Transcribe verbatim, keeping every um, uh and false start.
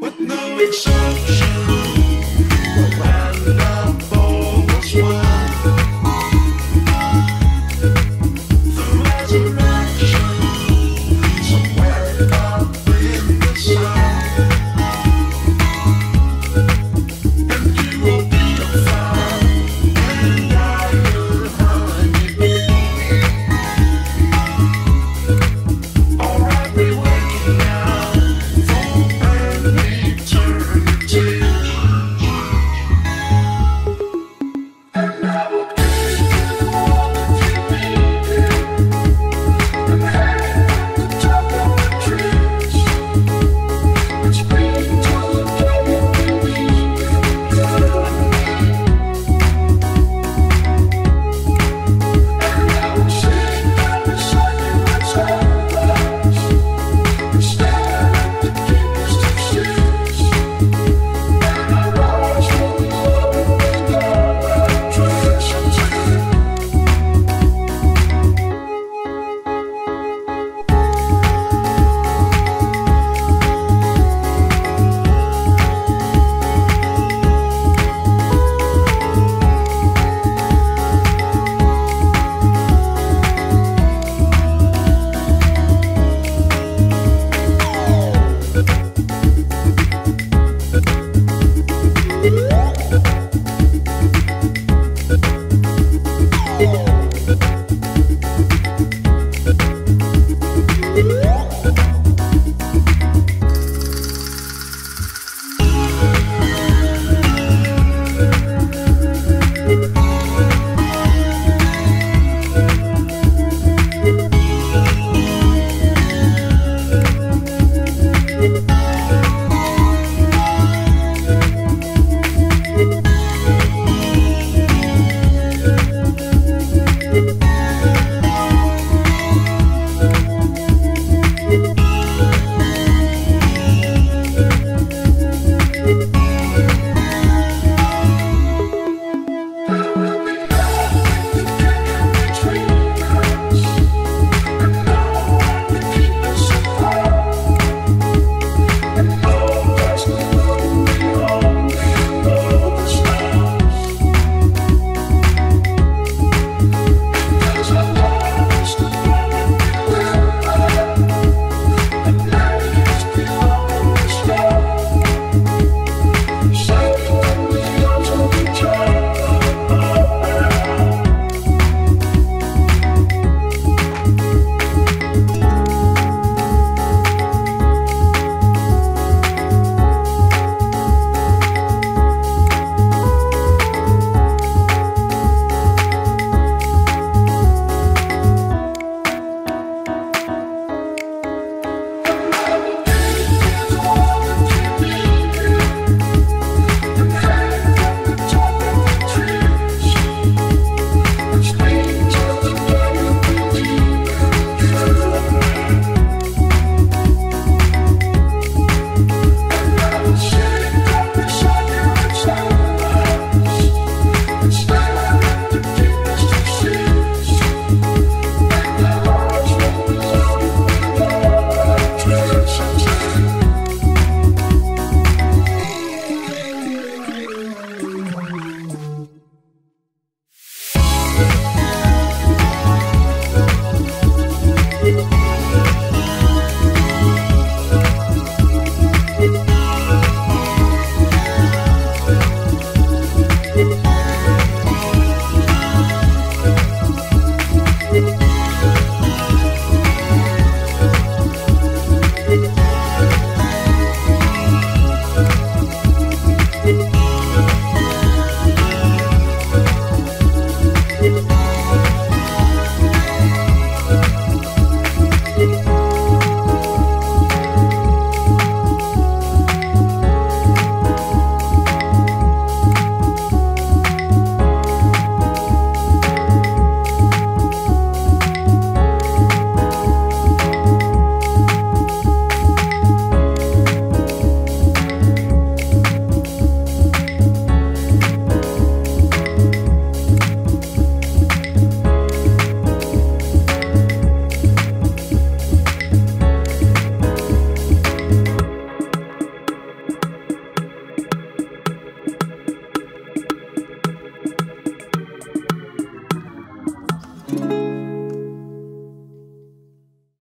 With no exception.